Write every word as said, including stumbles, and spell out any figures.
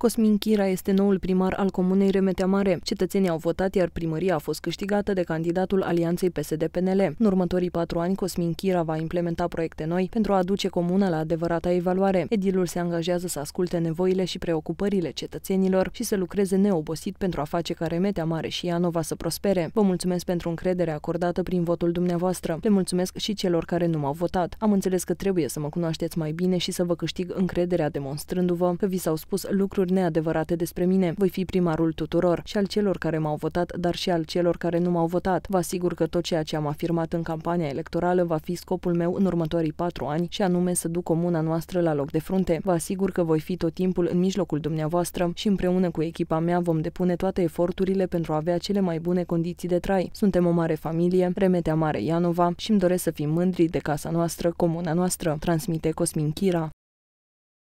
Cosmin Chira este noul primar al Comunei Remetea Mare. Cetățenii au votat, iar primăria a fost câștigată de candidatul alianței P S D P N L. În următorii patru ani, Cosmin Chira va implementa proiecte noi pentru a aduce comuna la adevărata evaluare. Edilul se angajează să asculte nevoile și preocupările cetățenilor și să lucreze neobosit pentru a face ca Remetea Mare și Ianova să prospere. Vă mulțumesc pentru încrederea acordată prin votul dumneavoastră. Le mulțumesc și celor care nu m-au votat. Am înțeles că trebuie să mă cunoașteți mai bine și să vă câștig încrederea demonstrându-vă că vi s-au spus lucruri neadevărate despre mine. Voi fi primarul tuturor, și al celor care m-au votat, dar și al celor care nu m-au votat. Vă asigur că tot ceea ce am afirmat în campania electorală va fi scopul meu în următorii patru ani, și anume să duc comuna noastră la loc de frunte. Vă asigur că voi fi tot timpul în mijlocul dumneavoastră și împreună cu echipa mea vom depune toate eforturile pentru a avea cele mai bune condiții de trai. Suntem o mare familie, Remetea Mare Ianova, și îmi doresc să fim mândri de casa noastră, comuna noastră, transmite Cosmin Chira.